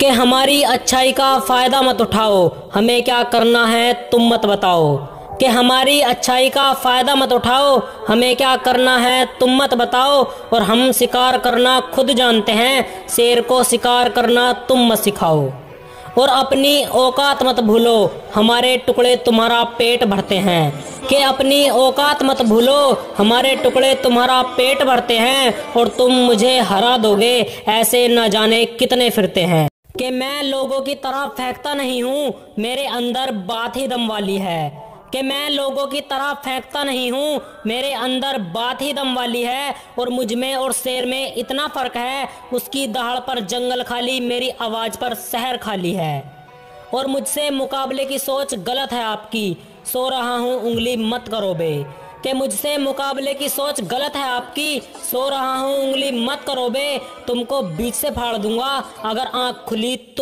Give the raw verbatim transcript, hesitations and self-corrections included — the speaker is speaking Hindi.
कि हमारी अच्छाई का फ़ायदा मत उठाओ, हमें क्या करना है तुम मत बताओ। कि हमारी अच्छाई का फ़ायदा मत उठाओ, हमें क्या करना है तुम मत बताओ। और हम शिकार करना खुद जानते हैं, शेर को शिकार करना तुम मत सिखाओ। और अपनी औकात मत भूलो, हमारे टुकड़े तुम्हारा पेट भरते हैं। कि अपनी औकात मत भूलो, हमारे टुकड़े तुम्हारा पेट भरते हैं। और तुम मुझे हरा दोगे, ऐसे न जाने कितने फिरते हैं। कि मैं लोगों की तरह फेंकता नहीं हूँ, मेरे अंदर बात ही दम वाली है। कि मैं लोगों की तरह फेंकता नहीं हूँ, मेरे अंदर बात ही दम वाली है। और मुझ में और शेर में इतना फ़र्क है, उसकी दहाड़ पर जंगल खाली, मेरी आवाज़ पर शहर खाली है। और मुझसे मुकाबले की सोच गलत है आपकी, सो रहा हूँ उंगली मत करो बे। कि मुझसे मुकाबले की सोच गलत है आपकी, सो रहा हूँ उंगली मत करो बे। तुमको बीच से फाड़ दूंगा अगर आँख खुली तुम